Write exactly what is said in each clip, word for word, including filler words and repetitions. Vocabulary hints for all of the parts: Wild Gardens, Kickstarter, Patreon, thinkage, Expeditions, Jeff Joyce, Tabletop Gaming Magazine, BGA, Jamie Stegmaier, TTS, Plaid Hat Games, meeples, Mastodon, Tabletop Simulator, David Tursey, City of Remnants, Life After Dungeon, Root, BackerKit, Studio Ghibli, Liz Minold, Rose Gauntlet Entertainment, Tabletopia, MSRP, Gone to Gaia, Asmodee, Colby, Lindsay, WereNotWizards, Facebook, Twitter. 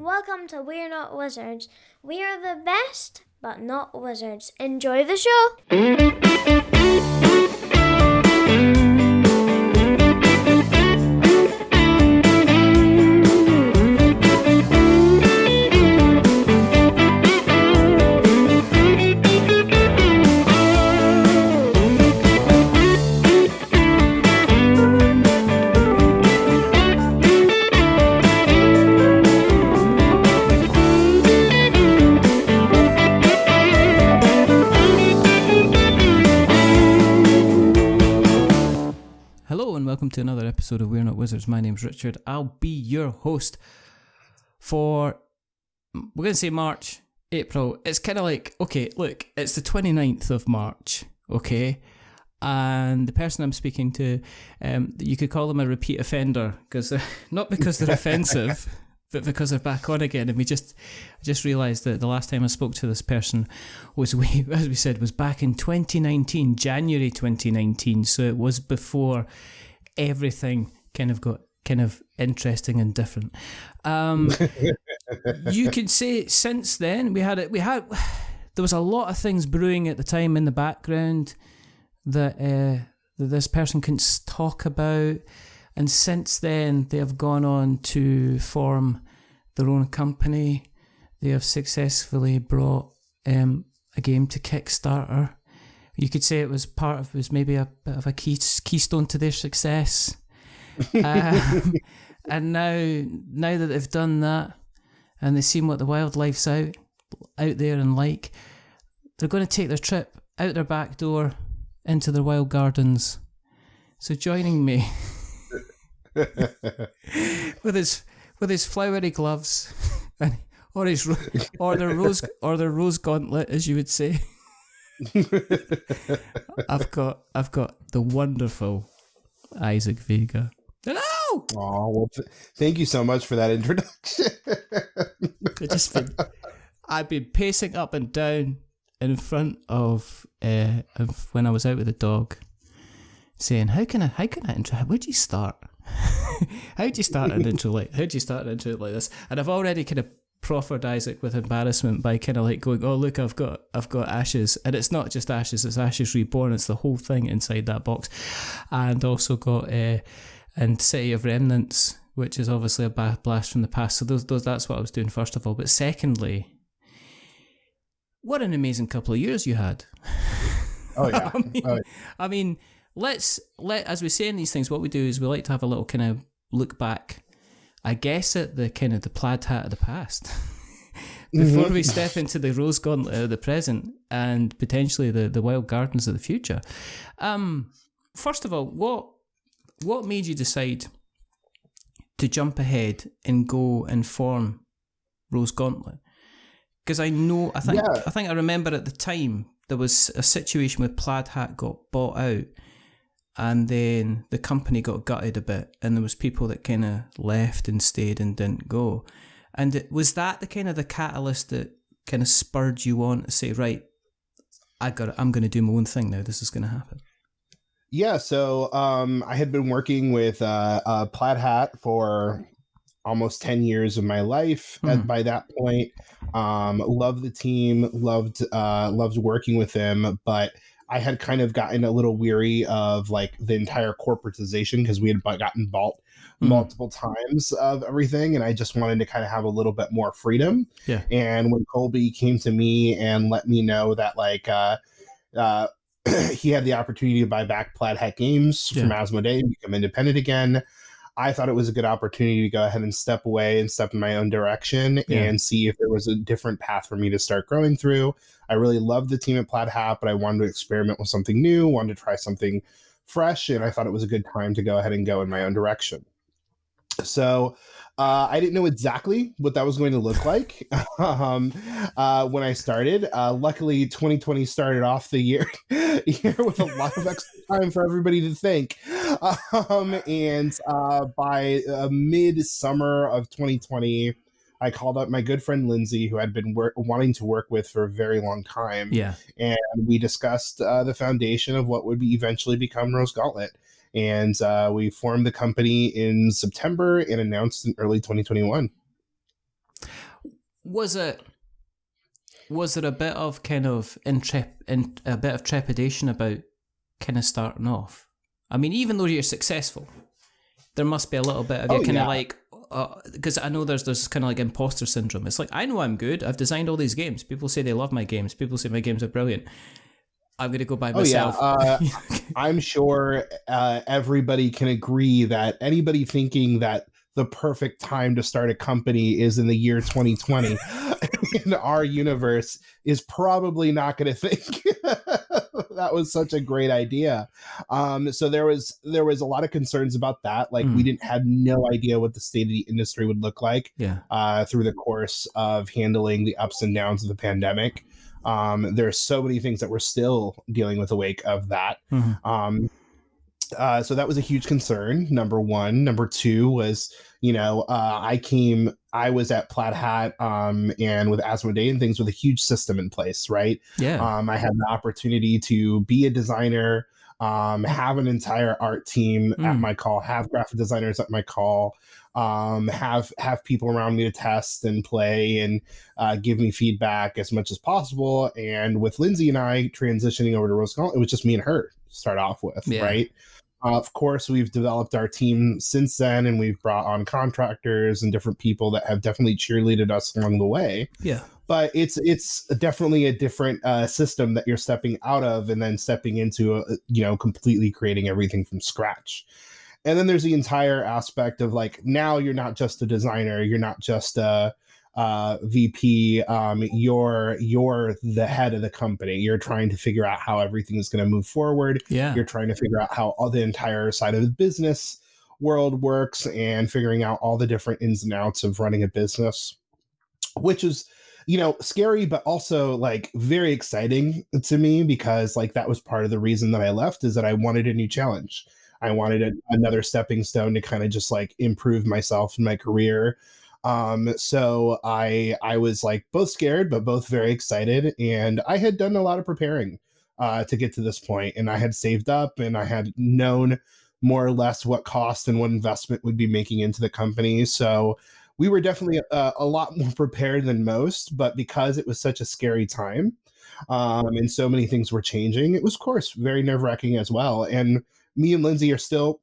Welcome to We're Not Wizards. We are the best, but not wizards. Enjoy the show! Welcome to another episode of We're Not Wizards. My name's Richard. I'll be your host for, we're going to say March, April. It's kind of like, okay, look, it's the twenty-ninth of March, okay? And the person I'm speaking to, um, you could call them a repeat offender, because they're not because they're offensive, but because they're back on again. And we just just realised that the last time I spoke to this person was, we, as we said, was back in twenty nineteen, January twenty nineteen. So it was before everything kind of got kind of interesting and different. Um, you could say since then we had it. We had there was a lot of things brewing at the time in the background that, uh, that this person couldn't talk about. And since then, they have gone on to form their own company. They have successfully brought um, a game to Kickstarter. You could say it was part of, it was maybe a bit of a key, keystone to their success. Um, and now, now that they've done that, and they've seen what the wildlife's out, out there and like, they're going to take their trip out their back door into their wild gardens. So joining me with his with his flowery gloves, and, or his or their rose or their rose gauntlet, as you would say. I've got I've got the wonderful Isaac Vega. Hello! Oh well, th thank you so much for that introduction. just been, I've been pacing up and down in front of, uh, of when I was out with the dog, saying, "How can I? How can I intro? Where'd you start? how do you start an intro like? How do you start an intro like this?" And I've already kind of proffered Isaac with embarrassment by kind of like going, "Oh look, I've got I've got Ashes," and it's not just Ashes, it's Ashes Reborn, it's the whole thing inside that box, and also got uh, and City of Remnants, which is obviously a blast from the past. So those those that's what I was doing first of all, but secondly, what an amazing couple of years you had. Oh yeah, I mean, oh, yeah. I mean let's let as we say in these things, what we do is we like to have a little kind of look back, I guess, at the kind of the plaid hat of the past before mm-hmm. we step into the rose gauntlet of the present and potentially the, the wild gardens of the future. Um, first of all, what what made you decide to jump ahead and go and form Rose Gauntlet? Because I know, I think, yeah. I think I remember at the time there was a situation where Plaid Hat got bought out, and then the company got gutted a bit, and there was people that kind of left and stayed and didn't go. And it, was that the kind of the catalyst that kind of spurred you on to say, right, I got, I'm going to do my own thing now. This is going to happen. Yeah. So um, I had been working with uh, uh, Plaid Hat for almost ten years of my life. Hmm. And by that point, um, loved the team, loved uh, loved working with them, but I had kind of gotten a little weary of like the entire corporatization, because we had gotten bought mm. multiple times of everything, and I just wanted to kind of have a little bit more freedom. Yeah. And when Colby came to me and let me know that like uh, uh, he had the opportunity to buy back Plaid Hat Games yeah. from Asmodee and become independent again, I thought it was a good opportunity to go ahead and step away and step in my own direction yeah. and see if there was a different path for me to start growing through. I really loved the team at Plaid Hat, but I wanted to experiment with something new, wanted to try something fresh, and I thought it was a good time to go ahead and go in my own direction. So uh, I didn't know exactly what that was going to look like um, uh, when I started. Uh, luckily, twenty twenty started off the year, year with a lot of extra time for everybody to think. Um, and uh, by uh, mid-summer of twenty twenty, I called up my good friend Lindsay, who I'd been wor wanting to work with for a very long time. Yeah. And we discussed uh, the foundation of what would be eventually become Rose Gauntlet. And uh, we formed the company in September and announced in early twenty twenty-one. was it was there a bit of kind of intrep in, a bit of trepidation about kind of starting off? I mean, even though you're successful, there must be a little bit of oh, you kind yeah. of like, because uh, I know there's there's kind of like imposter syndrome. It's like, I know I'm good. I've designed all these games. People say they love my games. People say my games are brilliant. I'm gonna go by myself. Oh, yeah. uh, I'm sure uh, everybody can agree that anybody thinking that the perfect time to start a company is in the year twenty twenty in our universe is probably not going to think that was such a great idea. Um, so there was there was a lot of concerns about that. Like mm. we didn't have no idea what the state of the industry would look like yeah. uh, through the course of handling the ups and downs of the pandemic. Um, there are so many things that we're still dealing with the wake of that. Mm-hmm. Um, uh, so that was a huge concern. Number one, number two was, you know, uh, I came, I was at Plaid Hat, um, and with Asmodee and things with a huge system in place. Right. Yeah. Um, I had the opportunity to be a designer, um, have an entire art team mm. at my call, have graphic designers at my call, um have have people around me to test and play and uh give me feedback as much as possible. And with Lindsay and I transitioning over to Rose Gauntlet, it was just me and her to start off with. yeah. Right uh, of course we've developed our team since then, and we've brought on contractors and different people that have definitely cheerleaded us along the way. Yeah but it's it's definitely a different uh system that you're stepping out of and then stepping into a, you know, completely creating everything from scratch. And then there's the entire aspect of like, now you're not just a designer, you're not just a, a V P, um, you're you're the head of the company. You're trying to figure out how everything is going to move forward. Yeah. You're trying to figure out how all the entire side of the business world works and figuring out all the different ins and outs of running a business, which is, you know, scary, but also like very exciting to me, because like that was part of the reason that I left, is that I wanted a new challenge. I wanted a, another stepping stone to kind of just like improve myself and my career. Um, so I I was like both scared, but both very excited. And I had done a lot of preparing uh, to get to this point, and I had saved up, and I had known more or less what cost and what investment would be making into the company. So we were definitely a, a lot more prepared than most, but because it was such a scary time um, and so many things were changing, it was, of course, very nerve-wracking as well. And me and Lindsay are still,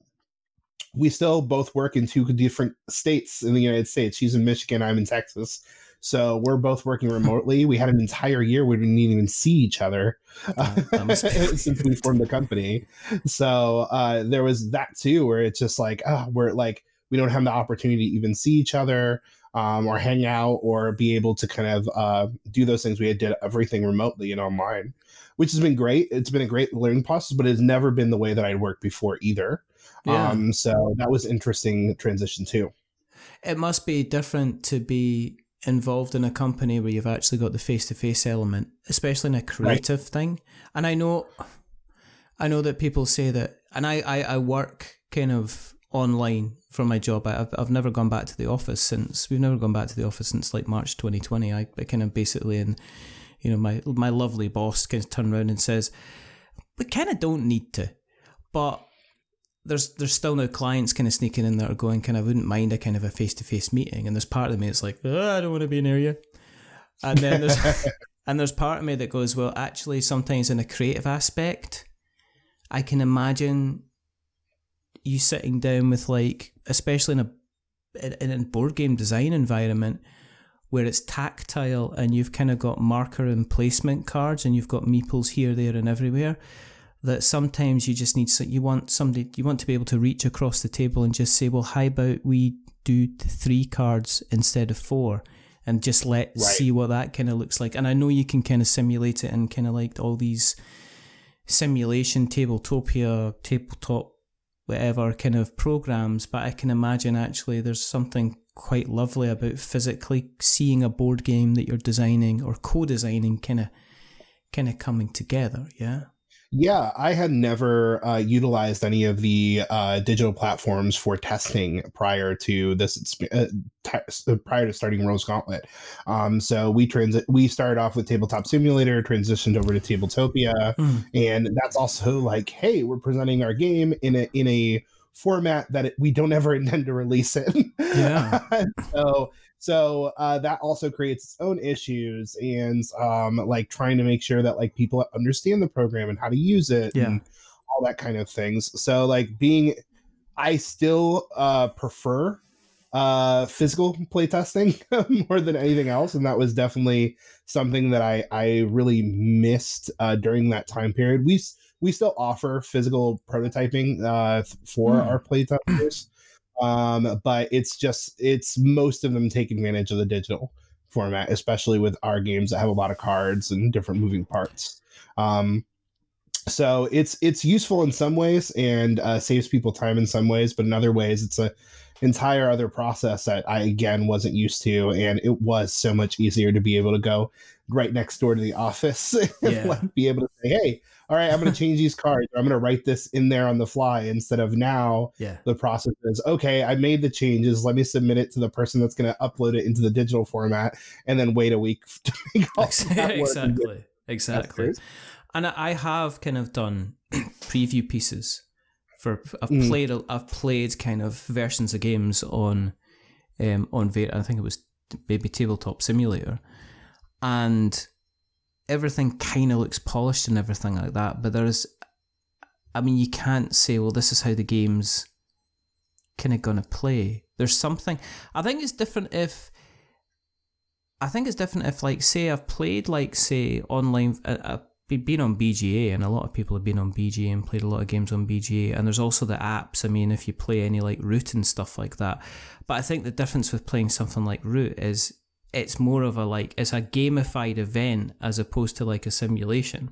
we still both work in two different states in the United States. She's in Michigan, I'm in Texas. So we're both working remotely. We had an entire year where we didn't even see each other uh, since we formed the company. So uh, there was that too, where it's just like, oh, we're like, we don't have the opportunity to even see each other um, or hang out or be able to kind of uh, do those things. We did everything remotely and online, which has been great. It's been a great learning process, but it's never been the way that I'd worked before either. Yeah. Um, so that was interesting transition too. It must be different to be involved in a company where you've actually got the face-to-face element, especially in a creative right. thing. And I know, I know that people say that, and I, I, I work kind of online for my job. I've, I've never gone back to the office since, we've never gone back to the office since like March twenty twenty. I, I kind of basically in... You know, my my lovely boss can turn around and says, we kind of don't need to, but there's there's still no clients kind of sneaking in that are going kind of wouldn't mind a kind of a face-to-face meeting. And there's part of me that's like, oh, I don't want to be near you. And then there's and there's part of me that goes, well, actually, sometimes in a creative aspect, I can imagine you sitting down with like, especially in a in a board game design environment, where it's tactile and you've kind of got marker and placement cards and you've got meeples here, there and everywhere, that sometimes you just need, so you want somebody, you want to be able to reach across the table and just say, well, how about we do three cards instead of four and just let right. see what that kind of looks like. And I know you can kind of simulate it and kind of like all these simulation, Tabletopia, tabletop, whatever kind of programs, but I can imagine actually there's something quite lovely about physically seeing a board game that you're designing or co-designing kind of kind of coming together. Yeah. Yeah. I had never uh, utilized any of the uh, digital platforms for testing prior to this, uh, prior to starting Rose Gauntlet. Um, so we transit, we started off with Tabletop Simulator, transitioned over to Tabletopia. Mm. And that's also like, hey, we're presenting our game in a, in a, format that it, we don't ever intend to release it. Yeah. So So uh, that also creates its own issues, and um, like trying to make sure that like people understand the program and how to use it, yeah. and all that kind of things. So like being, I still uh, prefer uh, physical playtesting more than anything else. And that was definitely something that I, I really missed uh, during that time period. We, we still offer physical prototyping uh, for mm. our playtesters. Um, but it's just, it's most of them take advantage of the digital format, especially with our games that have a lot of cards and different moving parts. Um, so it's, it's useful in some ways and, uh, saves people time in some ways, but in other ways, it's a entire other process that I, again, wasn't used to. And it was so much easier to be able to go right next door to the office and yeah. like, be able to say, hey, all right, I'm going to change these cards. Or I'm going to write this in there on the fly instead of now. Yeah. The process is, okay, I made the changes. Let me submit it to the person that's going to upload it into the digital format and then wait a week to make all that work. Exactly. Exactly. And I have kind of done preview pieces for, I've mm. played, I've played kind of versions of games on, um, on, I think it was maybe Tabletop Simulator. And everything kind of looks polished and everything like that, but there is, I mean, you can't say, well, this is how the game's kind of going to play. There's something, I think it's different if, I think it's different if, like, say I've played, like, say, online, uh, I've been on B G A, and a lot of people have been on B G A and played a lot of games on B G A, and there's also the apps, I mean, if you play any, like, Root and stuff like that. But I think the difference with playing something like Root is, it's more of a like, it's a gamified event as opposed to like a simulation.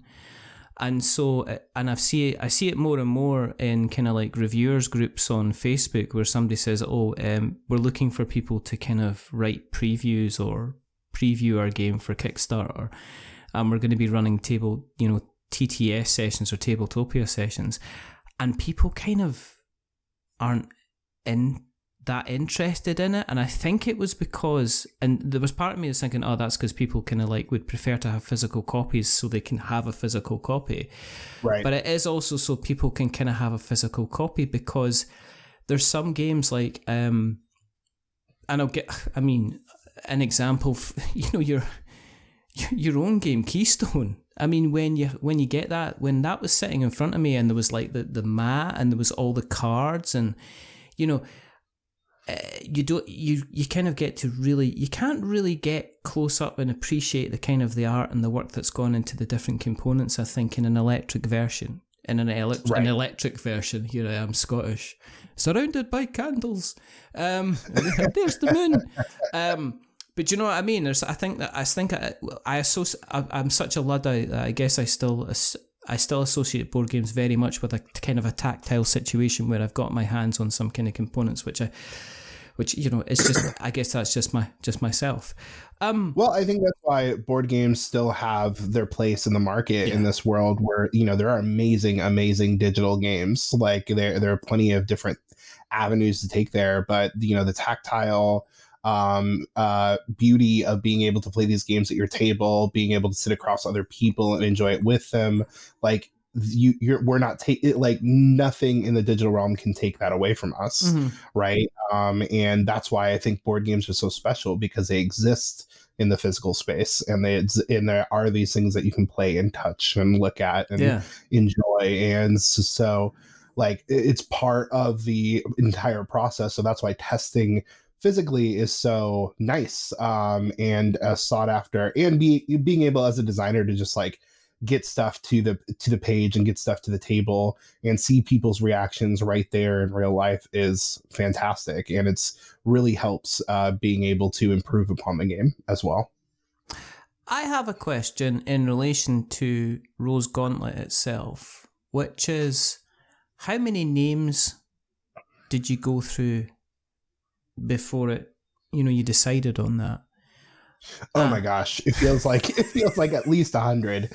And so, and I've see, I see it more and more in kind of like reviewers groups on Facebook where somebody says, oh, um, we're looking for people to kind of write previews or preview our game for Kickstarter. And we're going to be running table, you know, T T S sessions or Tabletopia sessions. And people kind of aren't in that interested in it, and I think it was because, and there was part of me that's thinking, oh, that's because people kind of like would prefer to have physical copies so they can have a physical copy, right? But it is also so people can kind of have a physical copy, because there's some games like, um, and I'll get, I mean, an example, you know, your your own game Keystone. I mean, when you when you get that, when that was sitting in front of me, and there was like the the mat, and there was all the cards, and you know. Uh, you don't you you kind of get to really, you can't really get close up and appreciate the kind of the art and the work that's gone into the different components, I think, in an electric version, in an, ele right. an electric version. Here I am, Scottish, surrounded by candles, um there's the moon, um but you know what I mean, there's, I think that I think I, I associate, I, I'm such a Luddite that I guess I still I still associate board games very much with a kind of a tactile situation where I've got my hands on some kind of components, which I, which, you know, it's just, I guess that's just my, just myself. Um, well, I think that's why board games still have their place in the market, yeah. in this world where, you know, there are amazing, amazing digital games. Like there, there are plenty of different avenues to take there, but you know, the tactile, um, uh, beauty of being able to play these games at your table, being able to sit across other people and enjoy it with them. Like you, you're, we're not taking, like nothing in the digital realm can take that away from us. Mm-hmm. Right. Um, and that's why I think board games are so special, because they exist in the physical space, and they, and there are these things that you can play and touch and look at and yeah. enjoy. And so like, it's part of the entire process. So that's why testing physically is so nice, um, and uh, sought after, and be, being able as a designer to just like get stuff to the to the page and get stuff to the table and see people's reactions right there in real life is fantastic, and it's really helps uh, being able to improve upon the game as well. I have a question in relation to Rose Gauntlet itself, which is how many names did you go through before it, you know, you decided on that? Oh um, my gosh, it feels like it feels like at least a hundred.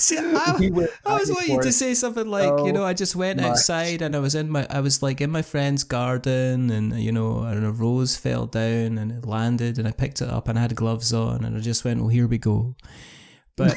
See, I, we went, I was wanting you to say something like, so you know, I just went much. outside and I was in my, I was like in my friend's garden, and you know, and a rose fell down and it landed, and I picked it up and I had gloves on and I just went, well, here we go. but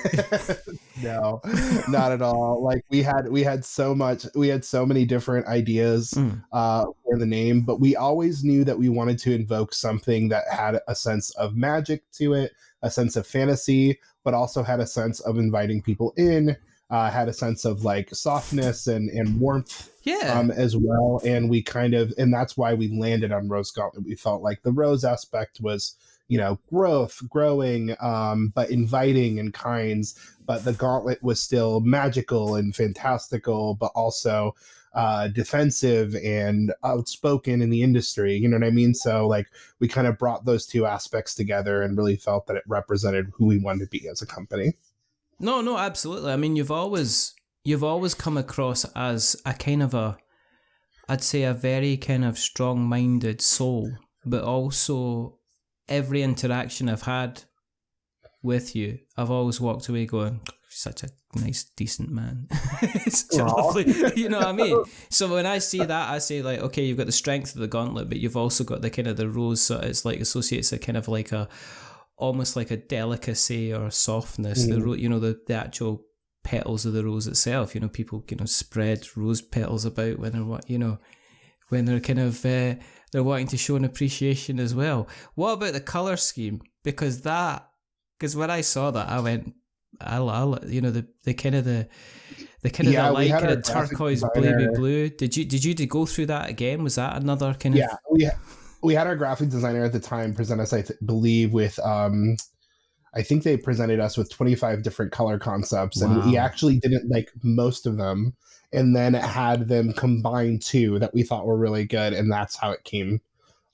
no, not at all. Like we had, we had so much, we had so many different ideas mm. uh, for the name, but we always knew that we wanted to invoke something that had a sense of magic to it, a sense of fantasy, but also had a sense of inviting people in, uh, had a sense of like softness and, and warmth yeah. um, as well. And we kind of, and that's why we landed on Rose Gauntlet. We felt like the rose aspect was, you know, growth, growing, um, but inviting and kinds, but the gauntlet was still magical and fantastical, but also uh, defensive and outspoken in the industry. You know what I mean? So like we kind of brought those two aspects together and really felt that it represented who we wanted to be as a company. No, no, absolutely. I mean, you've always, you've always come across as a kind of a, I'd say a very kind of strong-minded soul, but also every interaction I've had with you, I've always walked away going, such a nice, decent man. Such a lovely, you know what I mean? So when I see that, I say like, okay, you've got the strength of the gauntlet, but you've also got the kind of the rose. So it's like associates a kind of like a, almost like a delicacy or a softness. Mm. The, you know, the, the actual petals of the rose itself, you know, people, you know, spread rose petals about when they're, you know, when they're kind of, uh, they're wanting to show an appreciation as well. What about the color scheme? Because that, because when I saw that, I went, I, I you know, the the kind of the, the kind of yeah, the light kind of turquoise, baby blue. Did you did you to go through that again? Was that another kind yeah, of? Yeah, we had, we had our graphic designer at the time present us, I th believe, with um, I think they presented us with twenty-five different color concepts, wow. and we actually didn't like most of them. And then it had them combine two that we thought were really good. And that's how it came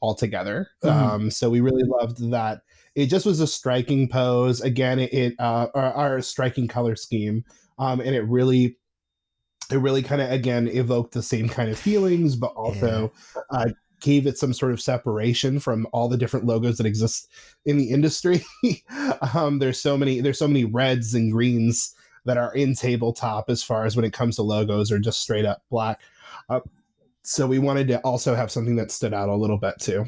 all together. Mm. Um, so we really loved that. It just was a striking pose. Again, it, it uh, our, our striking color scheme. Um, and it really, it really kind of, again, evoked the same kind of feelings, but also yeah. uh, gave it some sort of separation from all the different logos that exist in the industry. um, there's so many, there's so many reds and greens that are in tabletop as far as when it comes to logos or just straight up black. Uh, so we wanted to also have something that stood out a little bit too.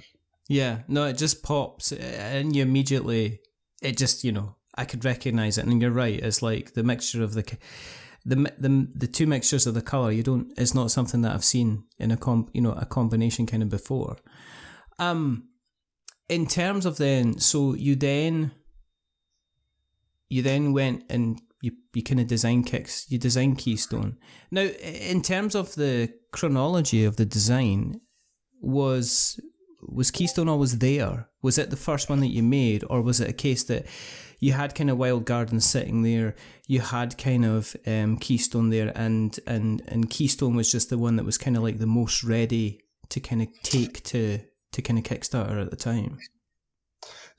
Yeah, no, it just pops and you immediately, it just, you know, I could recognize it. And you're right. It's like the mixture of the, the, the, the two mixtures of the color. You don't, it's not something that I've seen in a com, you know, a combination kind of before. Um, in terms of then, so you then, you then went and, You, you kind of design kicks, you design Keystone. Now, in terms of the chronology of the design, was was Keystone always there? Was it the first one that you made, or was it a case that you had kind of Wild Gardens sitting there, you had kind of um, Keystone there, and, and, and Keystone was just the one that was kind of like the most ready to kind of take to, to kind of Kickstarter at the time?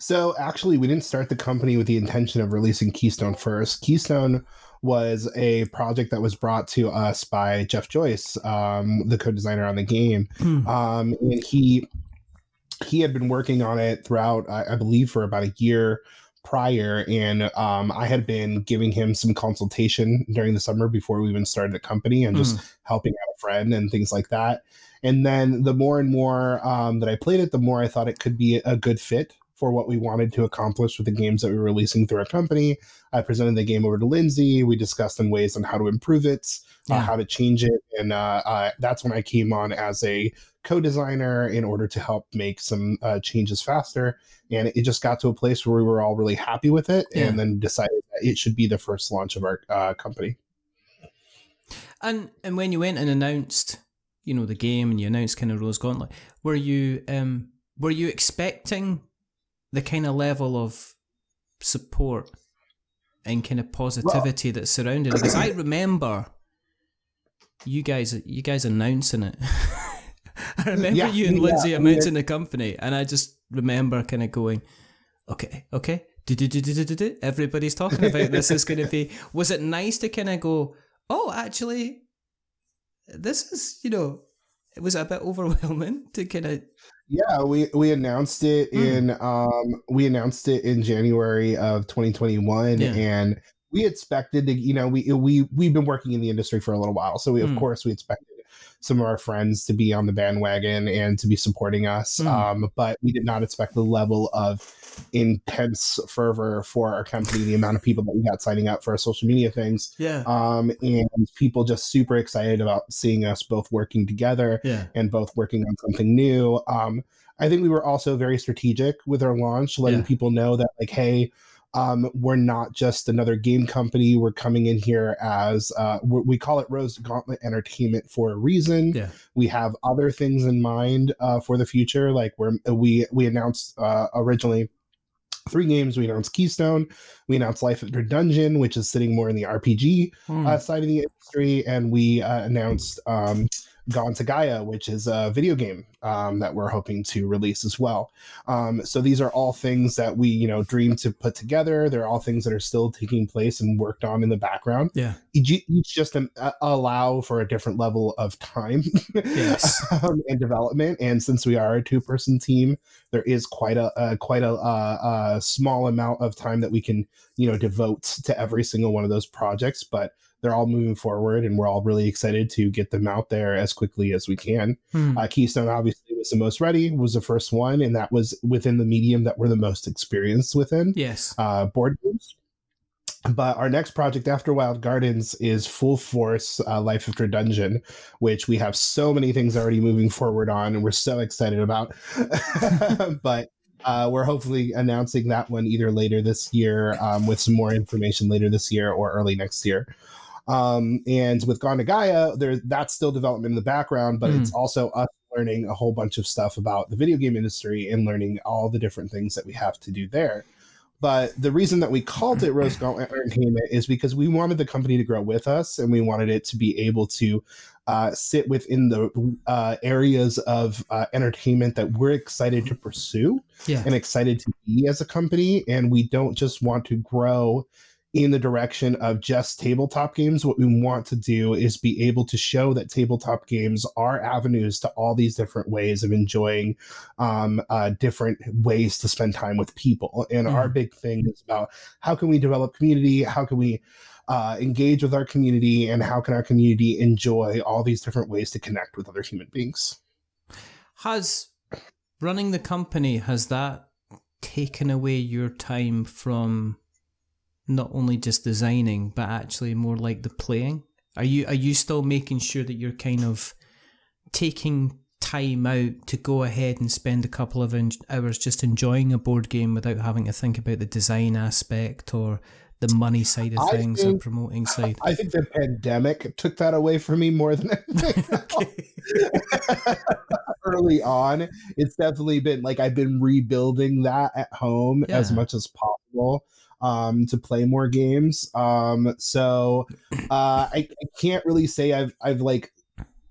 So actually, we didn't start the company with the intention of releasing Keystone first. Keystone was a project that was brought to us by Jeff Joyce, um, the co-designer on the game. Mm. Um, and he he had been working on it throughout, I, I believe, for about a year prior. And um, I had been giving him some consultation during the summer before we even started the company and just mm. helping out a friend and things like that. And then the more and more um, that I played it, the more I thought it could be a good fit for what we wanted to accomplish with the games that we were releasing through our company. I presented the game over to Lindsay. We discussed in ways on how to improve it, yeah. uh, how to change it. And uh, uh, that's when I came on as a co-designer in order to help make some uh, changes faster. And it just got to a place where we were all really happy with it yeah. and then decided that it should be the first launch of our uh, company. And, and when you went and announced, you know, the game and you announced kind of Rose Gauntlet, were you, um, were you expecting the kind of level of support and kind of positivity well, that surrounded it? Because I remember you guys, you guys announcing it. I remember yeah, you and Lindsay yeah, announcing yeah. the company, and I just remember kind of going, okay, okay, do, do, do, do, do, do. Everybody's talking about this is going to be, was it nice to kind of go, oh, actually, this is, you know, it was a bit overwhelming to kind of, Yeah, we, we announced it in mm. um we announced it in January of twenty twenty-one yeah. and we expected to, you know, we we we've been working in the industry for a little while. So we mm. of course we expected some of our friends to be on the bandwagon and to be supporting us. Mm. Um, but we did not expect the level of intense fervor for our company, the amount of people that we got signing up for our social media things. Yeah. Um, and people just super excited about seeing us both working together yeah. and both working on something new. Um, I think we were also very strategic with our launch, letting yeah. people know that, like, hey, um, we're not just another game company. We're coming in here as, uh, we call it Rose Gauntlet Entertainment for a reason. Yeah. We have other things in mind uh, for the future. Like we're, we, we announced uh, originally three games. We announced Keystone, we announced Life After Dungeon, which is sitting more in the R P G mm. uh, side of the industry. And we uh, announced um, Gone to Gaia, which is a video game um, that we're hoping to release as well. Um, so these are all things that we, you know, dream to put together. They're all things that are still taking place and worked on in the background. Yeah, each, each just um, allow for a different level of time yes. um, and development. And since we are a two-person team, there is quite a uh, quite a, uh, a small amount of time that we can, you know, devote to every single one of those projects. But they're all moving forward, and we're all really excited to get them out there as quickly as we can. Hmm. Uh, Keystone obviously was the most ready, was the first one, and that was within the medium that we're the most experienced within. Yes, uh, board games. But our next project after Wild Gardens is full force uh, Life After Dungeon, which we have so many things already moving forward on, and we're so excited about. But Uh, we're hopefully announcing that one either later this year um, with some more information later this year or early next year. Um, and with Gone to Gaia, there, that's still development in the background, but mm. it's also us learning a whole bunch of stuff about the video game industry and learning all the different things that we have to do there. But the reason that we called it Rose Gauntlet Entertainment is because we wanted the company to grow with us, and we wanted it to be able to uh, sit within the uh, areas of uh, entertainment that we're excited to pursue yeah. and excited to be as a company. And we don't just want to grow in the direction of just tabletop games. What we want to do is be able to show that tabletop games are avenues to all these different ways of enjoying um, uh, different ways to spend time with people. And mm. our big thing is about how can we develop community? How can we uh, engage with our community? And how can our community enjoy all these different ways to connect with other human beings? Has running the company, has that taken away your time from not only just designing, but actually more like the playing? Are you are you still making sure that you're kind of taking time out to go ahead and spend a couple of hours just enjoying a board game without having to think about the design aspect or the money side of things think, or promoting side? I think the pandemic took that away from me more than anything else. Early on, it's definitely been like I've been rebuilding that at home yeah. as much as possible. Um, to play more games. Um, so uh, I, I can't really say I've I've like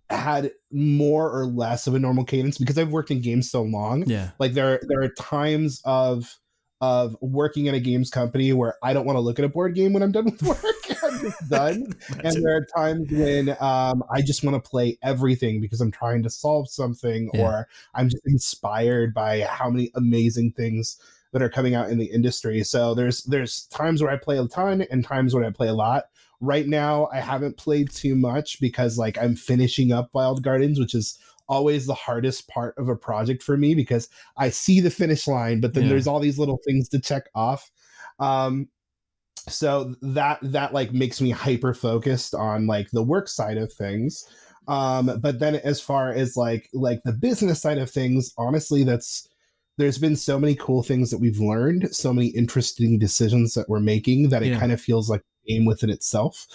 had more or less of a normal cadence because I've worked in games so long. Yeah, like there there are times of of working at a games company where I don't want to look at a board game when I'm done with work. I'm just done. And there are times when um, I just want to play everything because I'm trying to solve something yeah. or I'm just inspired by how many amazing things that are coming out in the industry. So there's there's times where I play a ton and times when I play a lot. Right now, I haven't played too much because like I'm finishing up Wild Gardens, which is always the hardest part of a project for me because I see the finish line, but then yeah. there's all these little things to check off. Um, so that that like makes me hyper focused on like the work side of things. Um, but then as far as like like the business side of things, honestly, that's there's been so many cool things that we've learned, so many interesting decisions that we're making that it yeah. kind of feels like a game within itself.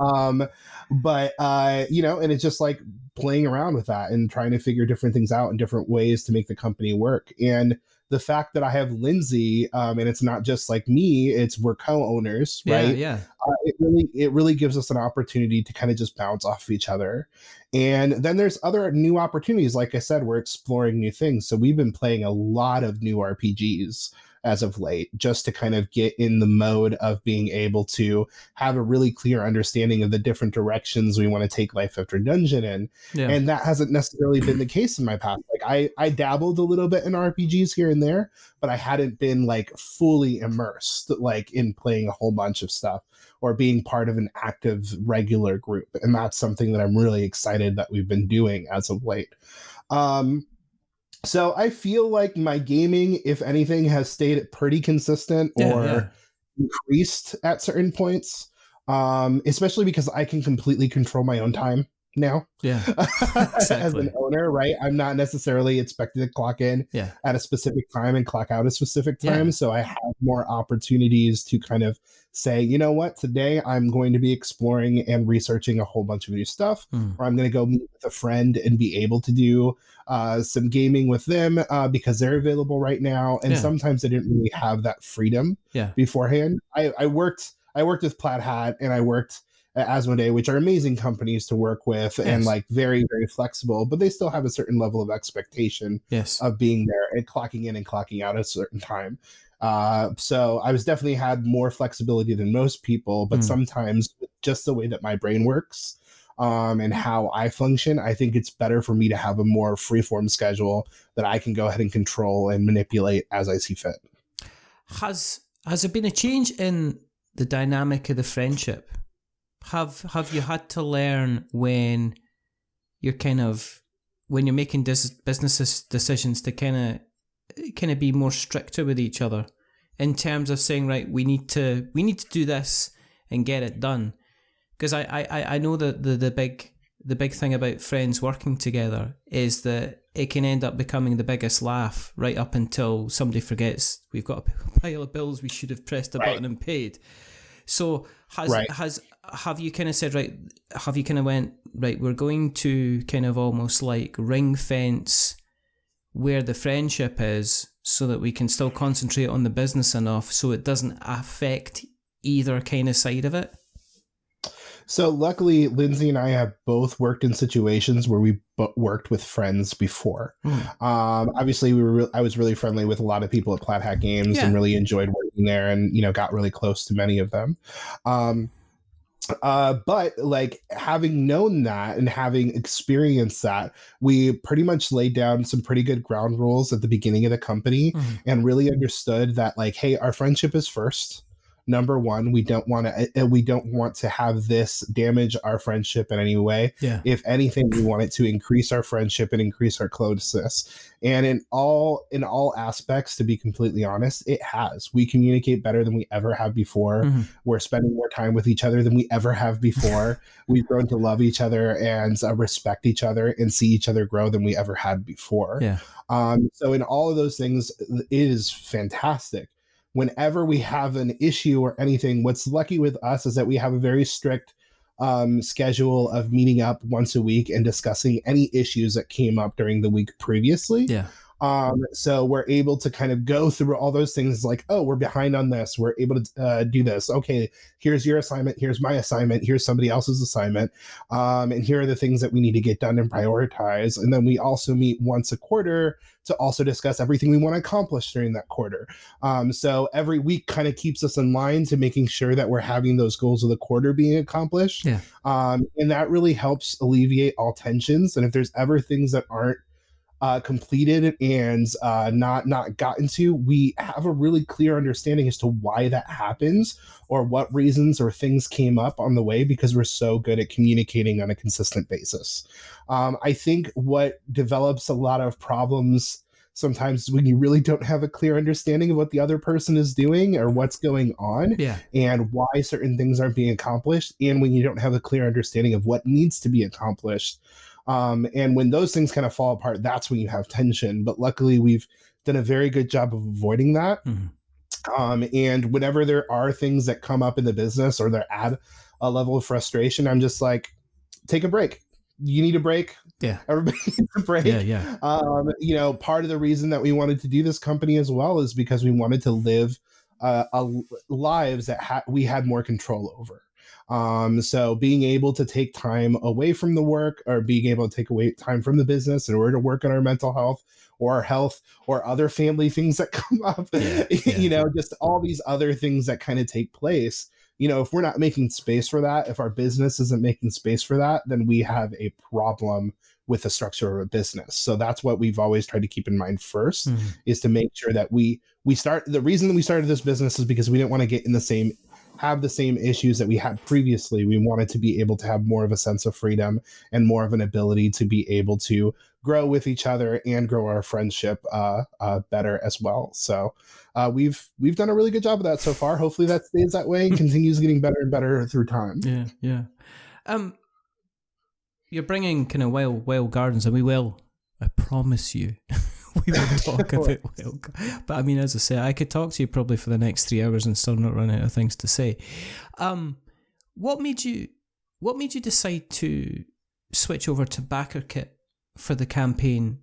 um, but, uh, you know, and it's just like playing around with that and trying to figure different things out and different ways to make the company work. And the fact that I have Lindsay um, and it's not just like me, it's we're co-owners, yeah, right? Yeah. Uh, it really, it really gives us an opportunity to kind of just bounce off of each other. And then there's other new opportunities. Like I said, we're exploring new things. So we've been playing a lot of new R P Gs as of late, just to kind of get in the mode of being able to have a really clear understanding of the different directions we want to take Life After Dungeon in. Yeah. And that hasn't necessarily been the case in my past. Like I, I dabbled a little bit in R P Gs here and there, but I hadn't been like fully immersed, like in playing a whole bunch of stuff or being part of an active regular group. And that's something that I'm really excited that we've been doing as of late. Um, So I feel like my gaming, if anything, has stayed pretty consistent yeah, or yeah. increased at certain points, um, especially because I can completely control my own time now. Yeah, exactly. As an owner, right? I'm not necessarily expected to clock in yeah. at a specific time and clock out a specific time. Yeah. So I have more opportunities to kind of say, you know what, today I'm going to be exploring and researching a whole bunch of new stuff, mm. or I'm going to go meet with a friend and be able to do uh, some gaming with them uh, because they're available right now. And yeah. sometimes I didn't really have that freedom yeah. beforehand. I, I worked, I worked with Plaid Hat and I worked at Asmodee, which are amazing companies to work with yes. and like very, very flexible, but they still have a certain level of expectation yes. of being there and clocking in and clocking out at a certain time. Uh, so I was definitely had more flexibility than most people, but mm. sometimes just the way that my brain works um, and how I function, I think it's better for me to have a more freeform schedule that I can go ahead and control and manipulate as I see fit. Has, has there been a change in the dynamic of the friendship? Have have you had to learn when you're kind of when you're making dis business decisions to kind of kind of be more stricter with each other in terms of saying, right, we need to we need to do this and get it done? Because I, I I know that the the big the big thing about friends working together is that it can end up becoming the biggest laugh right up until somebody forgets we've got a pile of bills we should have pressed a right. button and paid. So has right. has have you kind of said, right, have you kind of went, right, we're going to kind of almost like ring fence where the friendship is so that we can still concentrate on the business enough so it doesn't affect either kind of side of it? So luckily, Lindsay and I have both worked in situations where we worked with friends before. Mm. Um, obviously, we were I was really friendly with a lot of people at Plaid Hat Games yeah. and really enjoyed working there and, you know, got really close to many of them. Um, uh but like having known that and having experienced that, we pretty much laid down some pretty good ground rules at the beginning of the company mm-hmm. and really understood that, like, hey, our friendship is first. Number one, we don't want to we don't want to have this damage our friendship in any way. Yeah. If anything, we want it to increase our friendship and increase our closeness. And in all in all aspects, to be completely honest, it has. We communicate better than we ever have before. Mm-hmm. We're spending more time with each other than we ever have before. We've grown to love each other and uh, respect each other and see each other grow than we ever had before. Yeah. Um, so in all of those things, it is fantastic. Whenever we have an issue or anything, what's lucky with us is that we have a very strict um, schedule of meeting up once a week and discussing any issues that came up during the week previously. Yeah. Um, so we're able to kind of go through all those things like, oh, we're behind on this. We're able to uh, do this. Okay, here's your assignment. Here's my assignment. Here's somebody else's assignment. Um, and here are the things that we need to get done and prioritize. And then we also meet once a quarter to also discuss everything we want to accomplish during that quarter. Um, so every week kind of keeps us in line to making sure that we're having those goals of the quarter being accomplished. Yeah. Um, and that really helps alleviate all tensions. And if there's ever things that aren't Uh, completed and uh, not not gotten to, we have a really clear understanding as to why that happens or what reasons or things came up on the way, because we're so good at communicating on a consistent basis. Um, I think what develops a lot of problems sometimes when you really don't have a clear understanding of what the other person is doing or what's going on yeah. and why certain things aren't being accomplished, and when you don't have a clear understanding of what needs to be accomplished. Um, and when those things kind of fall apart, that's when you have tension. But luckily, we've done a very good job of avoiding that. Mm-hmm. Um, and whenever there are things that come up in the business or they're at a level of frustration, I'm just like, take a break. You need a break. Yeah. Everybody needs a break. Yeah, yeah. Um, you know, part of the reason that we wanted to do this company as well is because we wanted to live uh, a, lives that ha we had more control over. Um, so being able to take time away from the work or being able to take away time from the business in order to work on our mental health or our health or other family things that come up, yeah, yeah. you know, just all these other things that kind of take place. You know, if we're not making space for that, if our business isn't making space for that, then we have a problem with the structure of a business. So that's what we've always tried to keep in mind first, mm-hmm. is to make sure that we, we start, the reason that we started this business is because we didn't want to get in the same have the same issues that we had previously. We wanted to be able to have more of a sense of freedom and more of an ability to be able to grow with each other and grow our friendship uh, uh, better as well. So uh, we've we've done a really good job of that so far. Hopefully that stays that way and continues getting better and better through time. Yeah, yeah. Um, you're bringing kind of wild, wild gardens, and we will, I promise you, we will talk about Wild Gardens. But I mean, as I say, I could talk to you probably for the next three hours and still not run out of things to say. Um, what made you, what made you decide to switch over to BackerKit for the campaign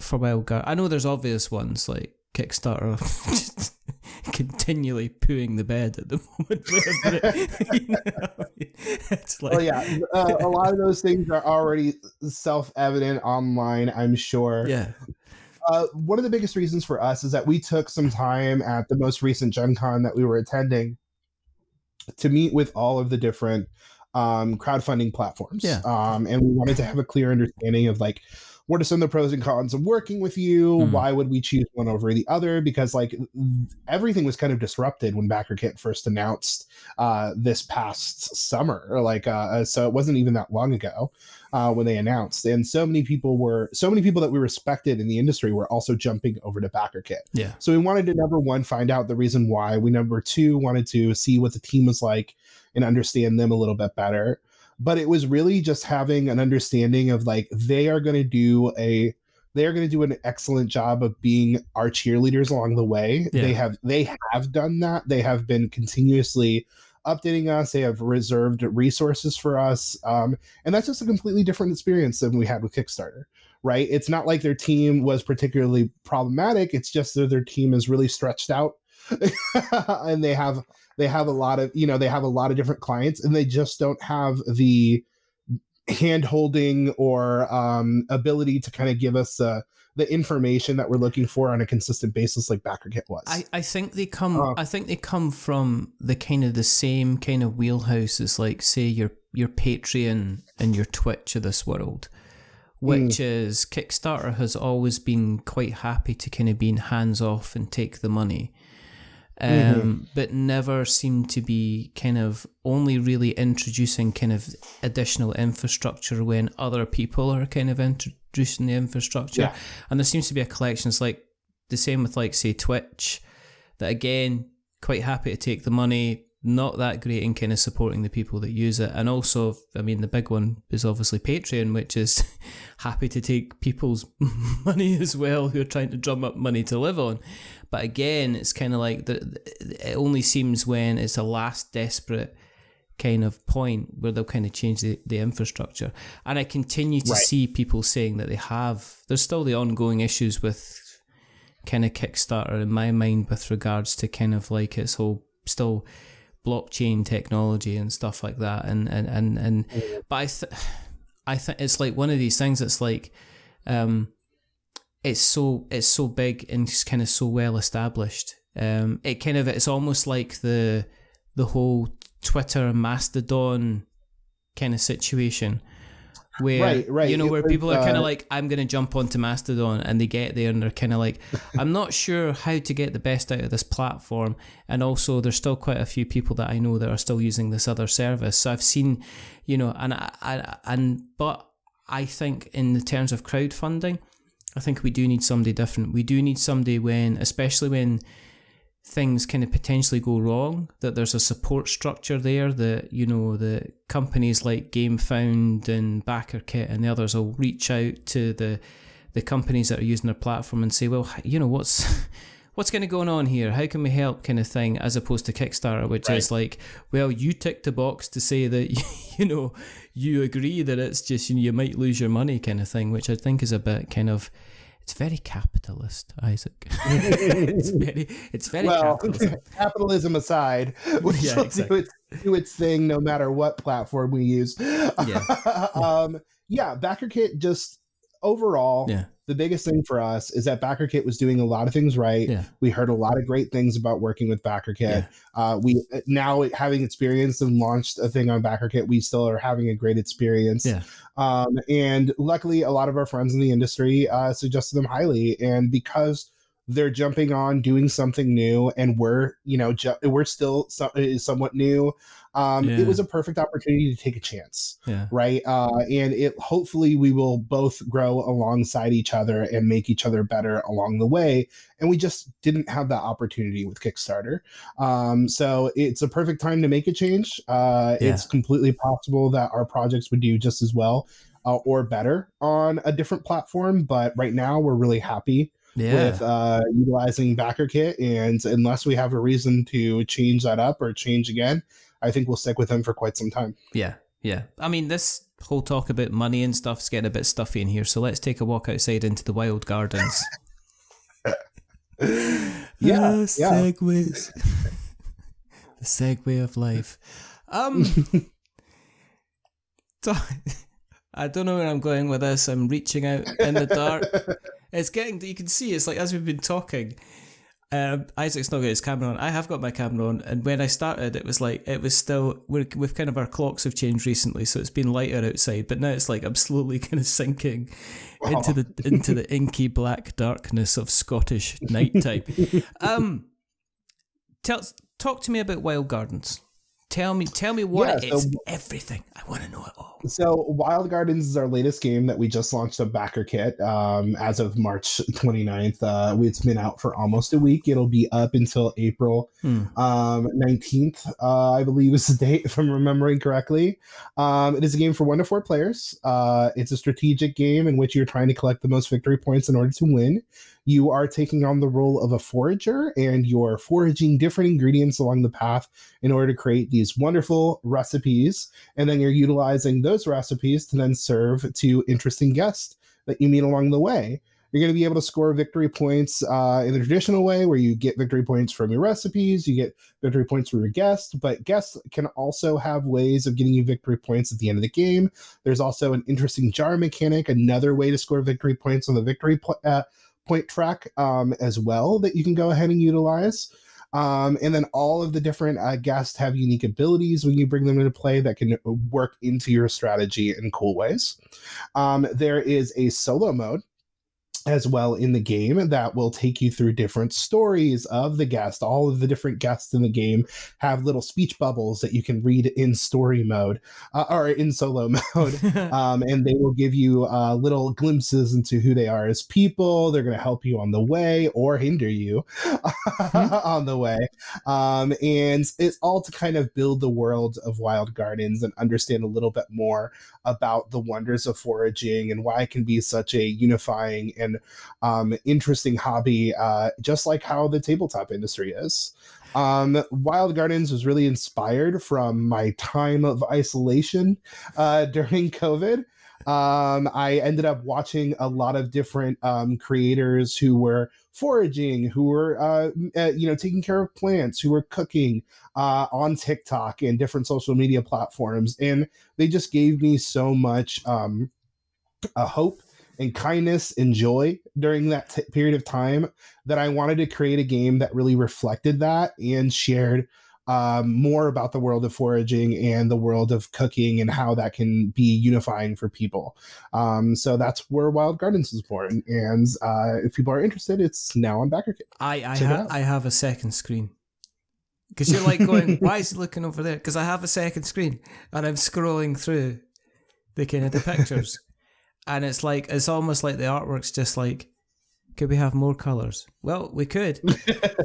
for Wild Gardens? I know there's obvious ones like Kickstarter, just continually pooing the bed at the moment. You know? It's like, well, yeah, uh, a lot of those things are already self-evident online, I'm sure. Yeah. Uh, one of the biggest reasons for us is that we took some time at the most recent Gen Con that we were attending to meet with all of the different um, crowdfunding platforms. Yeah. Um, and we wanted to have a clear understanding of, like, what are some of the pros and cons of working with you? Mm. Why would we choose one over the other? Because, like, everything was kind of disrupted when BackerKit first announced uh, this past summer. Or like, uh, so it wasn't even that long ago uh, when they announced. And so many people were, so many people that we respected in the industry were also jumping over to BackerKit. Yeah. So we wanted to, number one, find out the reason why. We, number two, wanted to see what the team was like and understand them a little bit better. But it was really just having an understanding of, like, they are going to do a they are going to do an excellent job of being our cheerleaders along the way. Yeah. They have they have done that. They have been continuously updating us. They have reserved resources for us. Um, and that's just a completely different experience than we had with Kickstarter. Right. It's not like their team was particularly problematic. It's just that their team is really stretched out. And they have they have a lot of you know they have a lot of different clients, and they just don't have the hand holding or um ability to kind of give us uh, the information that we're looking for on a consistent basis like BackerKit was. I, I think they come um, I think they come from the kind of the same kind of wheelhouse as, like, say, your your Patreon and your Twitch of this world, which is Kickstarter has always been quite happy to kind of be hands off and take the money. Um, mm-hmm. But never seemed to be kind of only really introducing kind of additional infrastructure when other people are kind of introducing the infrastructure. Yeah. And there seems to be a collection. It's like the same with, like, say, Twitch, that, again, quite happy to take the money, not that great in kind of supporting the people that use it. And also, I mean, the big one is obviously Patreon, which is happy to take people's money as well who are trying to drum up money to live on. But again, it's kind of like the, it only seems when it's a last desperate kind of point where they'll kind of change the, the infrastructure. And I continue to [S2] Right. [S1] See people saying that they have, there's still the ongoing issues with kind of Kickstarter in my mind with regards to kind of like its whole still blockchain technology and stuff like that, and and and, and but I th I think it's like one of these things that's like um it's so it's so big and just kind of so well established. Um it kind of it's almost like the the whole Twitter Mastodon kind of situation where right, right. you know where people are kind of like, I'm going to jump onto Mastodon, and they get there and they're kind of like, I'm not sure how to get the best out of this platform, and also there's still quite a few people that I know that are still using this other service. So I've seen, you know, and I, I and but I think in the terms of crowdfunding, I think we do need somebody different. We do need somebody when, especially when things kind of potentially go wrong, that there's a support structure there, that, you know, the companies like GameFound and BackerKit and the others will reach out to the the companies that are using their platform and say, well, you know, what's what's going to go on here? How can we help, kind of thing, as opposed to Kickstarter, which right. is like, well, you ticked a box to say that, you know, you agree that it's just, you know, you might lose your money kind of thing, which I think is a bit kind of, it's very capitalist, Isaac. it's very, it's very well, capitalist. Capitalism aside, we yeah, will exactly. do, it, do its thing no matter what platform we use. Yeah, um, yeah BackerKit just overall, yeah. the biggest thing for us is that BackerKit was doing a lot of things right. Yeah. We heard a lot of great things about working with BackerKit. Yeah. Uh, we now, having experienced and launched a thing on BackerKit, we still are having a great experience. Yeah. Um, and luckily, a lot of our friends in the industry uh, suggested them highly. And because they're jumping on doing something new, and we're, you know, ju- we're still so- somewhat new. Um, yeah. It was a perfect opportunity to take a chance, yeah. right? Uh, and it hopefully we will both grow alongside each other and make each other better along the way. And we just didn't have that opportunity with Kickstarter. Um, so it's a perfect time to make a change. Uh, yeah. It's completely possible that our projects would do just as well uh, or better on a different platform. But right now we're really happy Yeah. with uh, utilizing BackerKit, and unless we have a reason to change that up or change again, I think we'll stick with them for quite some time. Yeah, yeah. I mean, this whole talk about money and stuff's getting a bit stuffy in here, so let's take a walk outside into the Wild Gardens. yeah, yeah, segues. The segue of life. Um, I don't know where I'm going with this. I'm reaching out in the dark. It's getting, you can see, it's like as we've been talking, uh, Isaac's not got his camera on. I have got my camera on, and when I started, it was like, it was still, we're, we've kind of, our clocks have changed recently, so it's been lighter outside, but now it's like I'm slowly kind of sinking wow. into the into the inky black darkness of Scottish nighttime. um, tell, talk to me about Wild Gardens. Tell me, tell me what yeah, it is. So, everything. I want to know it all. So Wild Gardens is our latest game that we just launched a BackerKit um, as of March twenty-ninth. Uh, it's been out for almost a week. It'll be up until April hmm. um, nineteenth, uh, I believe is the date, if I'm remembering correctly. Um, it is a game for one to four players. Uh, it's a strategic game in which you're trying to collect the most victory points in order to win. You are taking on the role of a forager, and you're foraging different ingredients along the path in order to create these wonderful recipes. And then you're utilizing those recipes to then serve to interesting guests that you meet along the way. You're going to be able to score victory points uh, in the traditional way, where you get victory points from your recipes, you get victory points from your guests, but guests can also have ways of getting you victory points at the end of the game. There's also an interesting jar mechanic, another way to score victory points on the victory po- uh, point track um, as well that you can go ahead and utilize. Um, and then all of the different uh, guests have unique abilities when you bring them into play that can work into your strategy in cool ways. Um, there is a solo mode as well in the game that will take you through different stories of the guest. All of the different guests in the game have little speech bubbles that you can read in story mode uh, or in solo mode. um, and they will give you uh, little glimpses into who they are as people. They're going to help you on the way or hinder you on the way. Um, and it's all to kind of build the world of Wild Gardens and understand a little bit more about the wonders of foraging and why it can be such a unifying and Um, interesting hobby, uh, just like how the tabletop industry is. Um, Wild Gardens was really inspired from my time of isolation uh, during COVID. Um, I ended up watching a lot of different um, creators who were foraging, who were uh, uh, you know taking care of plants, who were cooking uh, on TikTok and different social media platforms, and they just gave me so much um, a hope and kindness and joy during that t- period of time that I wanted to create a game that really reflected that and shared um, more about the world of foraging and the world of cooking and how that can be unifying for people. Um, so that's where Wild Gardens was born. And uh, if people are interested, it's now on BackerKit. I, I, ha- I have a second screen. Because you're like going, why is he looking over there? Because I have a second screen and I'm scrolling through the kind of the pictures. And it's like, it's almost like the artwork's just like, could we have more colours? Well, we could.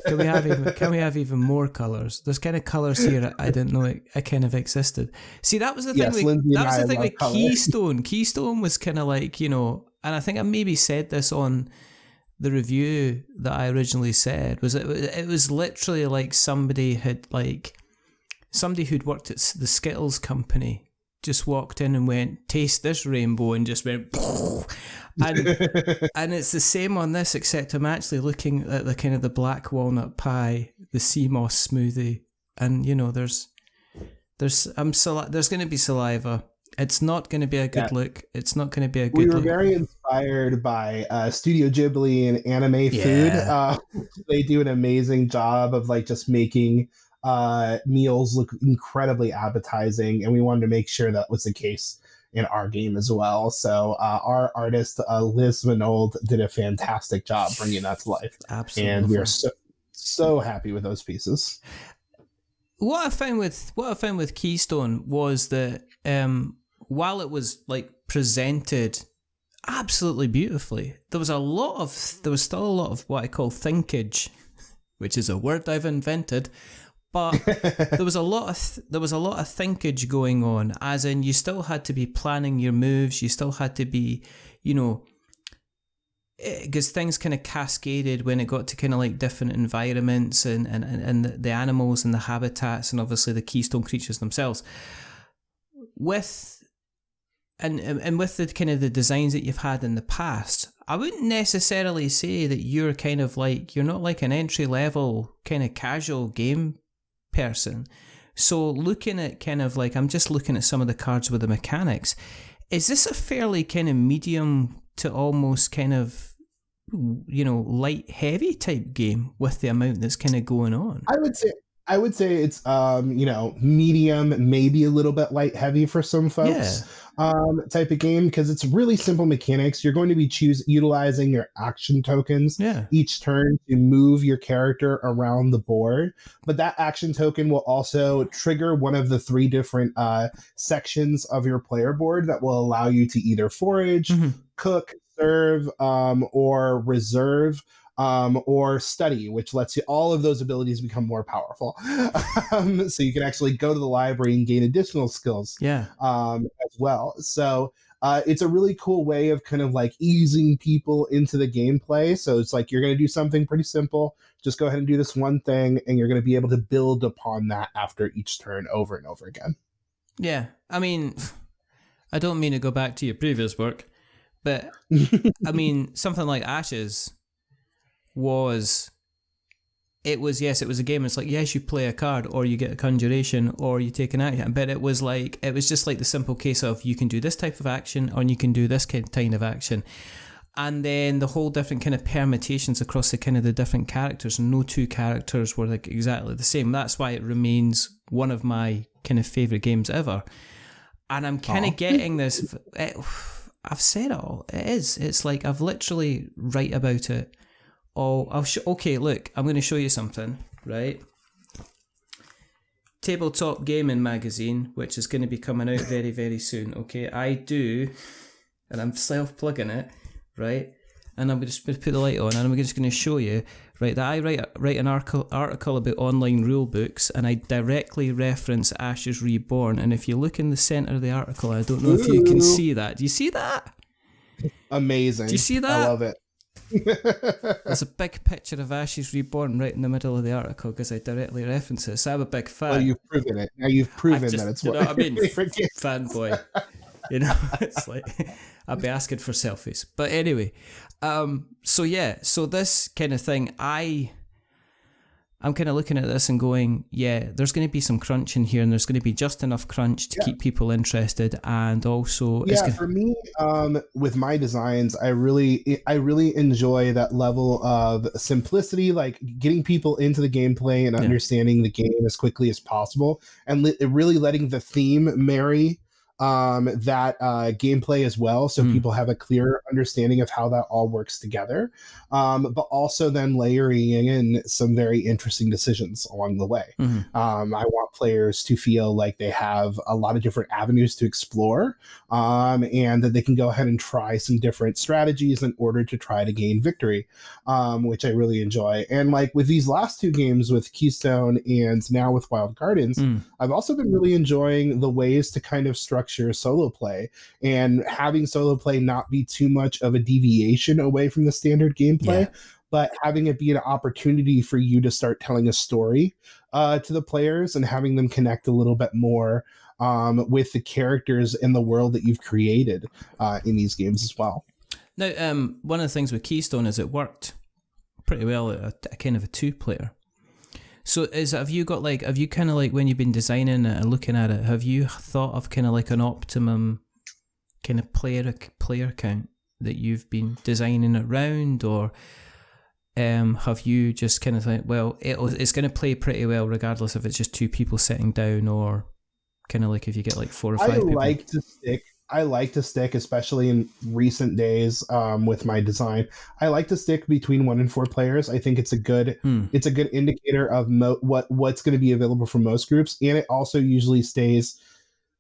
Can we have even, can we have even more colours? There's kind of colours here I didn't know it, it kind of existed. See, that was the yes, thing with, that was the thing with Keystone. Keystone was kind of like, you know, and I think I maybe said this on the review that I originally said, was it, it was literally like somebody had like, somebody who'd worked at the Skittles company just walked in and went, taste this rainbow, and just went, and, and it's the same on this, except I'm actually looking at the kind of the black walnut pie, the sea moss smoothie, and you know, there's, there's, I'm sali- there's going to be saliva. It's not going to be a good yeah. look. It's not going to be a good look. We were look. very inspired by uh, Studio Ghibli and anime yeah. food. Uh, they do an amazing job of like just making uh meals look incredibly appetizing, and we wanted to make sure that was the case in our game as well. So uh, our artist, uh, Liz Minold, did a fantastic job bringing that to life. Absolutely. And we are so, so happy with those pieces. What I found with what I found with Keystone was that um, while it was like presented absolutely beautifully, there was a lot of there was still a lot of what I call thinkage, which is a word I've invented, but there was a lot of th there was a lot of thinkage going on. As in, you still had to be planning your moves. You still had to be, you know, because things kind of cascaded when it got to kind of like different environments and, and, and the animals and the habitats and obviously the keystone creatures themselves. With and and with the kind of the designs that you've had in the past, I wouldn't necessarily say that you're kind of like, you're not like an entry level kind of casual game person. So looking at kind of like, I'm just looking at some of the cards with the mechanics. Is this a fairly kind of medium to almost kind of, you know, light heavy type game with the amount that's kind of going on? I would say I would say it's um, you know, medium, maybe a little bit light heavy for some folks. Yeah. Um, type of game, because it's really simple mechanics. You're going to be choose utilizing your action tokens yeah. each turn to move your character around the board, but that action token will also trigger one of the three different uh, sections of your player board that will allow you to either forage, mm-hmm. cook, serve, um, or reserve, um, or study, which lets you, all of those abilities become more powerful. um, so you can actually go to the library and gain additional skills yeah. um, as well. So uh, it's a really cool way of kind of like easing people into the gameplay. So it's like, you're going to do something pretty simple. Just go ahead and do this one thing, and you're going to be able to build upon that after each turn over and over again. Yeah. I mean, I don't mean to go back to your previous work, but I mean, something like Ashes was, it was, yes, it was a game. It's like, yes, you play a card or you get a conjuration or you take an action. But it was like, it was just like the simple case of, you can do this type of action or you can do this kind of action. And then the whole different kind of permutations across the kind of the different characters. No two characters were like exactly the same. That's why it remains one of my kind of favorite games ever. And I'm kind of getting this... It, I've said it all. It is. It's like, I've literally write about it. Oh, I'll sh okay, look, I'm going to show you something, right? Tabletop Gaming Magazine, which is going to be coming out very, very soon, okay? I do, and I'm self-plugging it, right? And I'm just going to put the light on, and I'm just going to show you, right, that I write, write an article, article about online rule books, and I directly reference Ashes Reborn. And if you look in the center of the article, I don't know Ooh. if you can see that. Do you see that? Amazing. Do you see that? I love it. There's a big picture of Ashes Reborn right in the middle of the article because I directly reference it. So I'm a big fan. Well, you've proven it. Now you've proven just, that it's what you know what I mean? Fanboy. You know, it's like, I'd be asking for selfies. But anyway, um, so yeah, so this kind of thing, I, I'm kind of looking at this and going, yeah, there's going to be some crunch in here, and there's going to be just enough crunch to yeah. keep people interested, and also, yeah, it's gonna... for me, um, with my designs, I really, I really enjoy that level of simplicity, like getting people into the gameplay and understanding yeah. the game as quickly as possible, and li really letting the theme marry. Um, that uh, gameplay as well, so mm. people have a clear understanding of how that all works together, um, but also then layering in some very interesting decisions along the way. Mm. Um, I want players to feel like they have a lot of different avenues to explore, um, and that they can go ahead and try some different strategies in order to try to gain victory, um, which I really enjoy. And like with these last two games, with Keystone and now with Wild Gardens, mm. I've also been really enjoying the ways to kind of structure solo play, and having solo play not be too much of a deviation away from the standard gameplay, yeah. but having it be an opportunity for you to start telling a story uh, to the players and having them connect a little bit more um, with the characters in the world that you've created uh, in these games as well. Now, um, one of the things with Keystone is it worked pretty well at a, a kind of a two-player. So is, have you got like, have you kind of like, when you've been designing it and looking at it, have you thought of kind of like an optimum kind of player player count that you've been designing around, or um, have you just kind of like, well, it'll, it's going to play pretty well regardless if it's just two people sitting down, or kind of like if you get like four or five I people? I like to stick I like to stick, especially in recent days, um, with my design. I like to stick between one and four players. I think it's a good, hmm. it's a good indicator of mo- what what's going to be available for most groups, and it also usually stays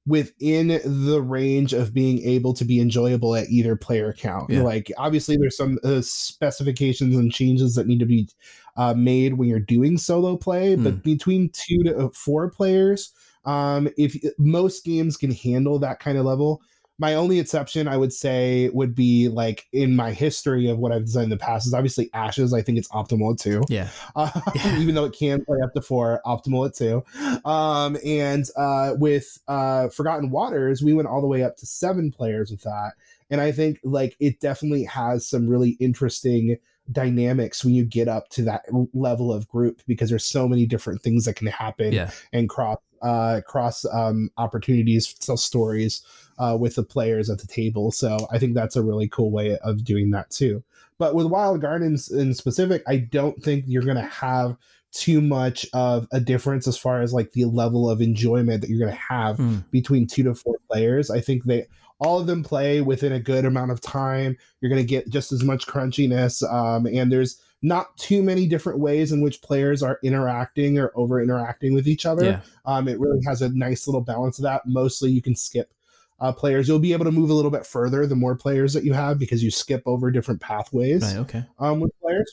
within the range of being able to be enjoyable at either player count. Yeah. Like obviously, there's some uh, specifications and changes that need to be uh, made when you're doing solo play, hmm. but between two to four players, um, if most games can handle that kind of level. My only exception, I would say, would be like in my history of what I've designed in the past is obviously Ashes. I think it's optimal at two. Yeah. Um, yeah. Even though it can play up to four, optimal at two. Um, and uh, with uh, Forgotten Waters, we went all the way up to seven players with that. And I think like it definitely has some really interesting dynamics when you get up to that level of group, because there's so many different things that can happen yeah. and crop. Uh, cross um, opportunities, tell stories uh, with the players at the table. So I think that's a really cool way of doing that too. But with Wild Gardens in specific, I don't think you're going to have too much of a difference as far as like the level of enjoyment that you're going to have mm. between two to four players. I think they all of them play within a good amount of time. You're going to get just as much crunchiness, um, and there's not too many different ways in which players are interacting or over interacting with each other. Yeah. Um, it really has a nice little balance of that. Mostly you can skip uh, players. You'll be able to move a little bit further the more players that you have, because you skip over different pathways right, okay. um, with players.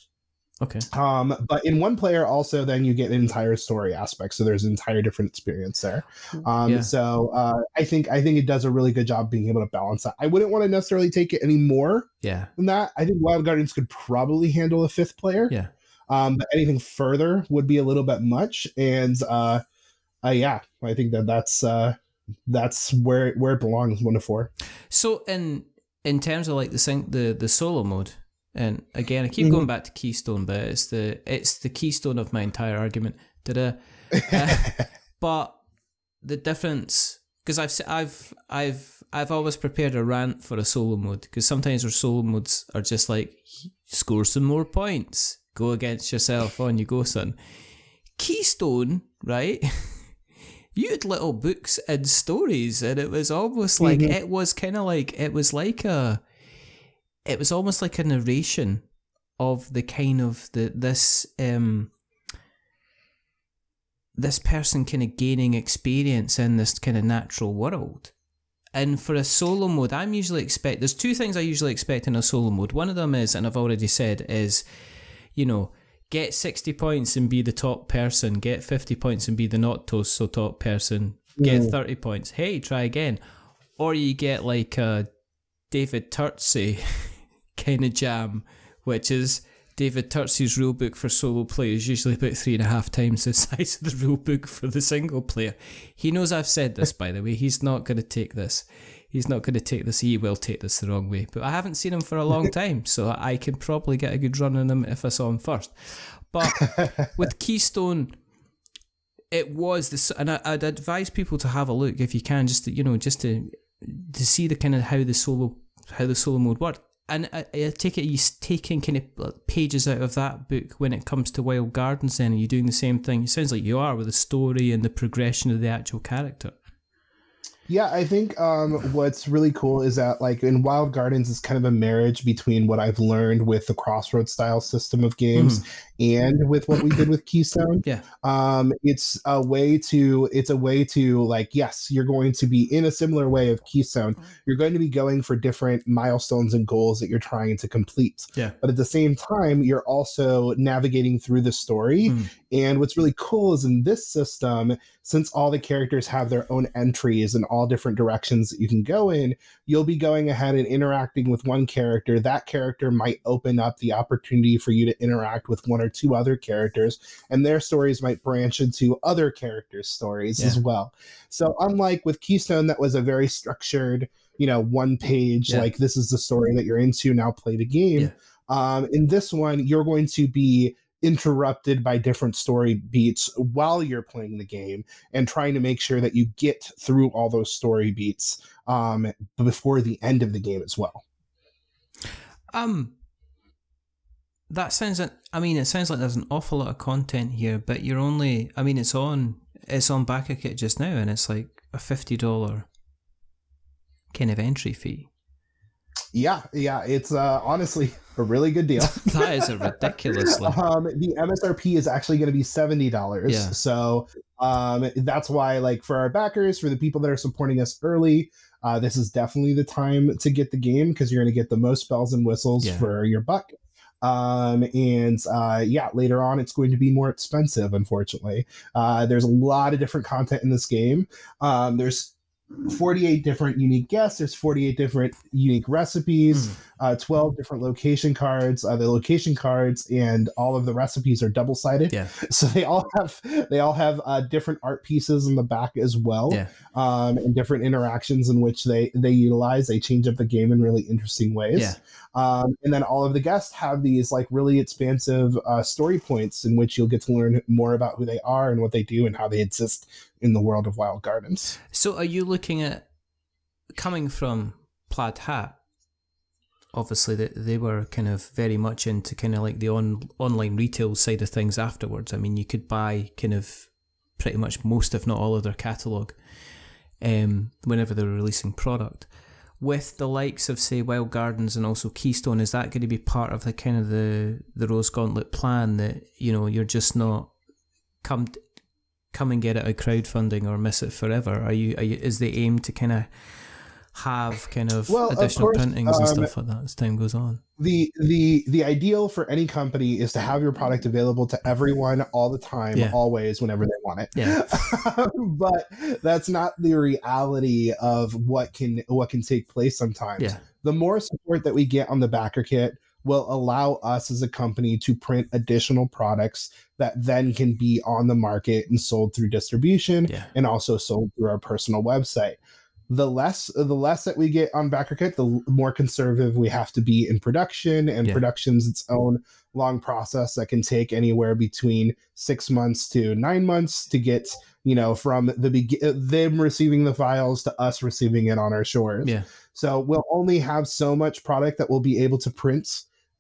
Okay. Um, but in one player also, then you get an entire story aspect. So there's an entire different experience there. Um, yeah. So uh, I think I think it does a really good job being able to balance that. I wouldn't want to necessarily take it any more yeah. than that. I think Wild Gardens could probably handle a fifth player. Yeah. Um, but anything further would be a little bit much. And uh, uh, yeah, I think that that's uh, that's where where it belongs, one to four. So in in terms of like the the the solo mode. And again, I keep going back to Keystone, but it's the it's the keystone of my entire argument. Da-da. Uh, but the difference, because I've I've I've I've always prepared a rant for a solo mode, because sometimes our solo modes are just like score some more points, go against yourself, on you go, son. Keystone, right? You had little books and stories, and it was almost like mm-hmm. it was kind of like it was like a. It was almost like a narration of the kind of the this um, this person kind of gaining experience in this kind of natural world. And for a solo mode, I'm usually expect there's two things I usually expect in a solo mode. One of them is, and I've already said, is you know get sixty points and be the top person, get fifty points and be the not so top person, yeah. get thirty points. Hey, try again, or you get like a David Tursey kind of jam, which is David Tursey's rulebook for solo play is usually about three and a half times the size of the rulebook for the single player. He knows I've said this, by the way. He's not going to take this. He's not going to take this. He will take this the wrong way. But I haven't seen him for a long time, so I can probably get a good run on him if I saw him first. But with Keystone, it was this, and I, I'd advise people to have a look if you can, just to, you know, just to. to see the kind of how the solo how the solo mode worked. And I, I take it he's taking kind of pages out of that book when it comes to Wild Gardens then, and you're doing the same thing. It sounds like you are with the story and the progression of the actual character. Yeah, I think um, what's really cool is that like in Wild Gardens it's kind of a marriage between what I've learned with the Crossroads style system of games mm. and with what we did with Keystone. Yeah. Um, it's a way to it's a way to like, yes, you're going to be in a similar way of Keystone. You're going to be going for different milestones and goals that you're trying to complete. Yeah. But at the same time, you're also navigating through the story. Mm. And what's really cool is in this system, since all the characters have their own entries and all all different directions that you can go in, you'll be going ahead and interacting with one character. That character might open up the opportunity for you to interact with one or two other characters, and their stories might branch into other characters' stories yeah. as well. So unlike with Keystone, that was a very structured, you know, one page, yeah. like this is the story that you're into, now play the game. Yeah. Um, in this one, you're going to be interrupted by different story beats while you're playing the game and trying to make sure that you get through all those story beats um, before the end of the game as well. Um, that sounds, I mean, it sounds like there's an awful lot of content here, but you're only, I mean, it's on, it's on BackerKit just now, and it's like a fifty dollar kind of entry fee. Yeah, yeah, it's uh, honestly a really good deal. That is a ridiculous level. Um, the M S R P is actually going to be seventy dollars. Yeah. So um, that's why, like, for our backers, for the people that are supporting us early, uh, this is definitely the time to get the game, because you're going to get the most bells and whistles yeah. for your buck. Um, and uh, yeah, later on, it's going to be more expensive, unfortunately. Uh, there's a lot of different content in this game. Um, there's forty-eight different unique guests. There's forty-eight different unique recipes, mm. uh, twelve different location cards. Uh, the location cards and all of the recipes are double-sided. Yeah. So they all have, they all have uh, different art pieces in the back as well. Yeah. Um, and different interactions in which they, they utilize, they change up the game in really interesting ways. Yeah. Um, and then all of the guests have these like really expansive uh, story points in which you'll get to learn more about who they are and what they do and how they exist in the world of Wild Gardens. So are you looking at, coming from Plaid Hat, obviously they, they were kind of very much into kind of like the on, online retail side of things afterwards. I mean, you could buy kind of pretty much most, if not all, of their catalogue um, whenever they were releasing product. With the likes of, say, Wild Gardens and also Keystone, is that going to be part of the kind of the, the Rose Gauntlet plan that, you know, you're just not come... come and get it at crowdfunding or miss it forever? Are you, are you is the aim to kind of have kind of well, additional of course, printings um, and stuff like that as time goes on? The the the ideal for any company is to have your product available to everyone all the time, yeah. always, whenever they want it. Yeah. But that's not the reality of what can what can take place sometimes. Yeah. The more support that we get on the BackerKit will allow us as a company to print additional products that then can be on the market and sold through distribution yeah. and also sold through our personal website. The less the less that we get on BackerKit, the more conservative we have to be in production, and yeah. production's its own long process that can take anywhere between six months to nine months to get, you know, from the be- them receiving the files to us receiving it on our shores. Yeah. So we'll only have so much product that we'll be able to print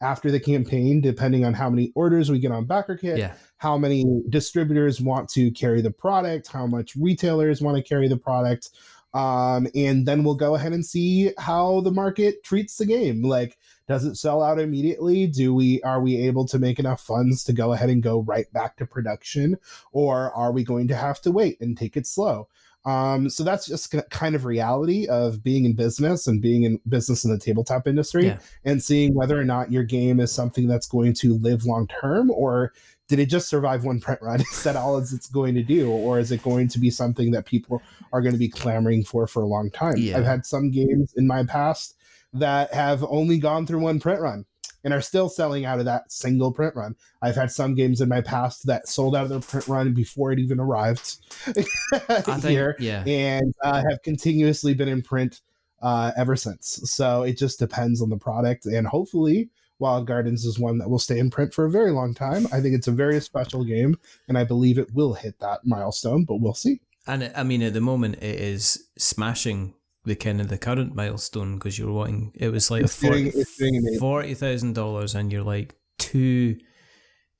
after the campaign, depending on how many orders we get on BackerKit, yeah. how many distributors want to carry the product, how much retailers want to carry the product. Um, and then we'll go ahead and see how the market treats the game. Like, does it sell out immediately? Do we, are we able to make enough funds to go ahead and go right back to production? Or are we going to have to wait and take it slow? Um, so that's just kind of reality of being in business and being in business in the tabletop industry yeah. and seeing whether or not your game is something that's going to live long term, or did it just survive one print run? Is that all it's going to do? Or is it going to be something that people are going to be clamoring for for a long time? Yeah. I've had some games in my past that have only gone through one print run and are still selling out of that single print run. I've had some games in my past that sold out of their print run before it even arrived I here, think, yeah. and uh, have continuously been in print uh, ever since. So it just depends on the product, and hopefully Wild Gardens is one that will stay in print for a very long time. I think it's a very special game, and I believe it will hit that milestone, but we'll see. And I mean, at the moment, it is smashing the kind of the current milestone, because you're wanting, it was like forty thousand dollars and you're like two,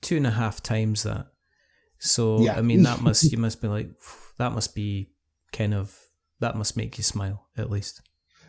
two and a half times that. So, yeah. I mean, that must, you must be like, that must be kind of, that must make you smile at least.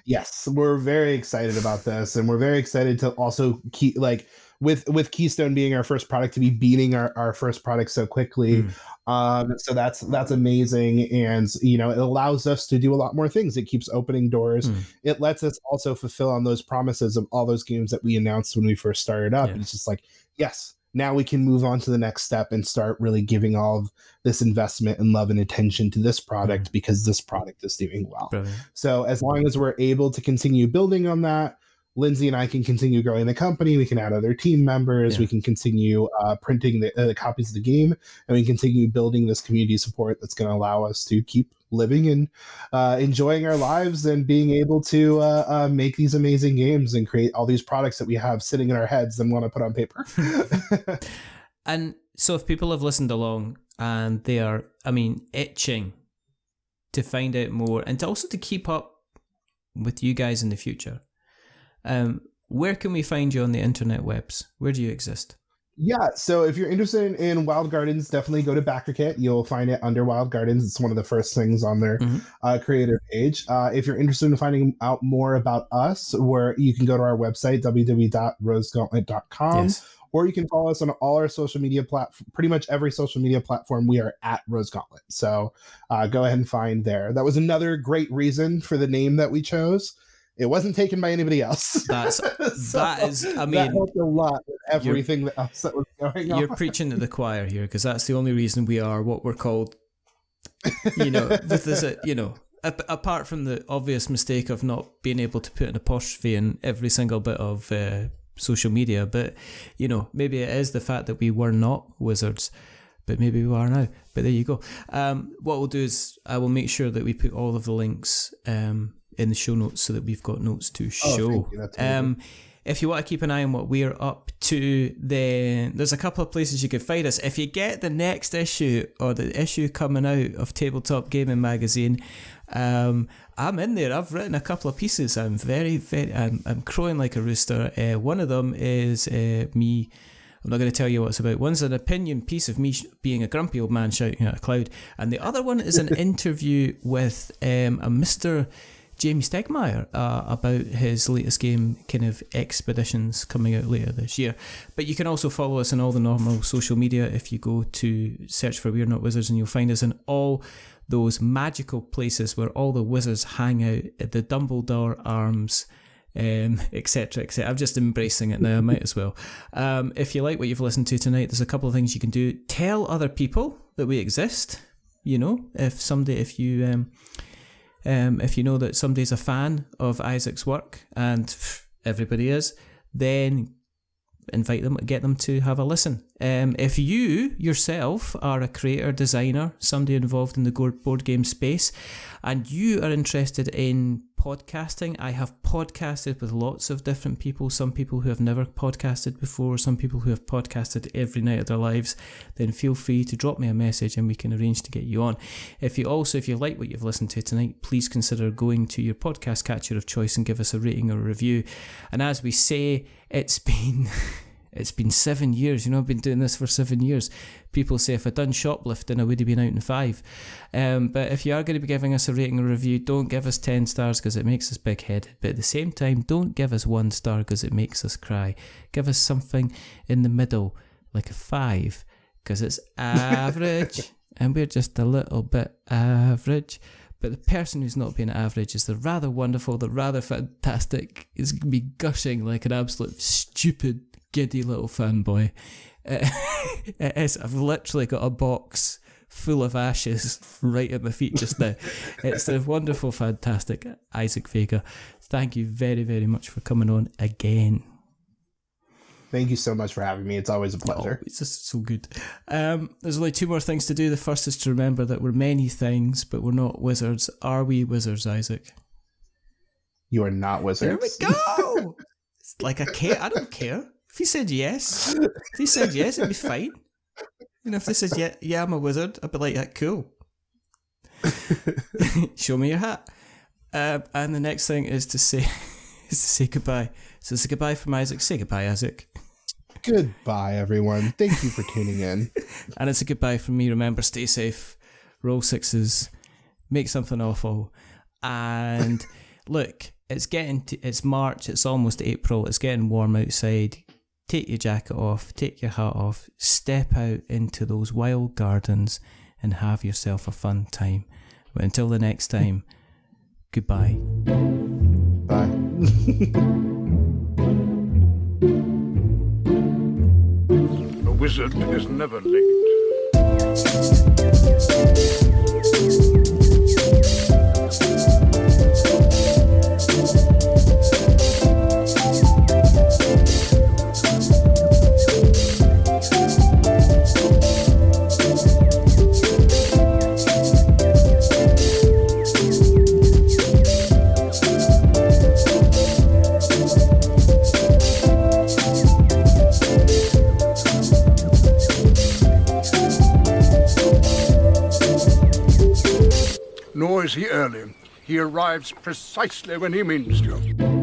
Yes. We're very excited about this. And we're very excited to also keep like, with with Keystone being our first product, to be beating our, our first product so quickly. Mm. Um, so that's that's amazing. And, you know, it allows us to do a lot more things. It keeps opening doors. Mm. It lets us also fulfill on those promises of all those games that we announced when we first started up. Yeah. And it's just like, yes, now we can move on to the next step and start really giving all of this investment and love and attention to this product mm. because this product is doing well. Brilliant. So as long as we're able to continue building on that, Lindsay and I can continue growing the company. We can add other team members. Yeah. We can continue uh, printing the, uh, the copies of the game, and we continue building this community support that's going to allow us to keep living and uh, enjoying our lives and being able to uh, uh, make these amazing games and create all these products that we have sitting in our heads and want to put on paper. And so if people have listened along and they are, I mean, itching to find out more and to also to keep up with you guys in the future, Um, where can we find you on the internet webs? Where do you exist? Yeah, so if you're interested in, in Wild Gardens, definitely go to BackerKit. You'll find it under Wild Gardens. It's one of the first things on their mm-hmm. uh, creator page. Uh, if you're interested in finding out more about us, where you can go to our website, w w w dot rose gauntlet dot com, yes. or you can follow us on all our social media platforms. Pretty much every social media platform, we are at Rose Gauntlet. So uh, go ahead and find there. That was another great reason for the name that we chose. It wasn't taken by anybody else. That's so that is. I mean, that helped a lot with everything else that was going on. You're preaching to the choir here, because that's the only reason we are what we're called. You know, with this, you know, apart from the obvious mistake of not being able to put an apostrophe in every single bit of uh, social media, but you know, maybe it is the fact that we were not wizards. But maybe we are now. But there you go. Um, what we'll do is I will make sure that we put all of the links um, in the show notes so that we've got notes to show. Oh, um, if you want to keep an eye on what we're up to, then there's a couple of places you can find us. If you get the next issue or the issue coming out of Tabletop Gaming Magazine, um, I'm in there. I've written a couple of pieces. I'm very, very, I'm, I'm crowing like a rooster. Uh, one of them is uh, me. I'm not going to tell you what it's about. One's an opinion piece of me sh being a grumpy old man shouting at a cloud, and the other one is an interview with um, a Mister Jamie Stegmaier uh, about his latest game, kind of Expeditions, coming out later this year. But you can also follow us on all the normal social media. If you go to search for We're Not Wizards, and you'll find us in all those magical places where all the wizards hang out at the Dumbledore Arms, Um, et cetera, et cetera. I'm just embracing it now. I might as well. Um, if you like what you've listened to tonight, there's a couple of things you can do. Tell other people that we exist. You know, if somebody, if you, um, um, if you know that somebody's a fan of Isaac's work, and everybody is, then invite them, get them to have a listen. Um, if you yourself are a creator, designer, somebody involved in the board game space, and you are interested in podcasting, I have podcasted with lots of different people, some people who have never podcasted before, some people who have podcasted every night of their lives, then feel free to drop me a message and we can arrange to get you on. If you also, if you like what you've listened to tonight, please consider going to your podcast catcher of choice and give us a rating or a review. And as we say, it's been... It's been seven years, you know, I've been doing this for seven years. People say if I'd done shoplifting, I would have been out in five. Um, but if you are going to be giving us a rating or review, don't give us ten stars because it makes us big-headed. But at the same time, don't give us one star because it makes us cry. Give us something in the middle, like a five, because it's average. And we're just a little bit average. But the person who's not being average is the rather wonderful, the rather fantastic, is going to be gushing like an absolute stupid giddy little fanboy. Uh, it is. I've literally got a box full of ashes right at my feet just now. It's the wonderful, fantastic Isaac Vega. Thank you very, very much for coming on again. Thank you so much for having me. It's always a pleasure. Oh, it's just so good. Um, there's only two more things to do. The first is to remember that we're many things, but we're not wizards. Are we wizards, Isaac? You are not wizards. There we go! It's like I care. I don't care. If he said yes, if he said yes, it'd be fine. You know, if they said, yeah, yeah, I'm a wizard, I'd be like, that, cool. Show me your hat. Uh, and the next thing is to say is to say goodbye. So it's a goodbye from Isaac. Say goodbye, Isaac. Goodbye, everyone. Thank you for tuning in. And it's a goodbye from me. Remember, stay safe, roll sixes, make something awful. And look, it's getting to, it's March, it's almost April, it's getting warm outside. Take your jacket off, take your hat off, step out into those wild gardens and have yourself a fun time. But until the next time, goodbye. Bye. A wizard is never late. Nor is he early. He arrives precisely when he means to.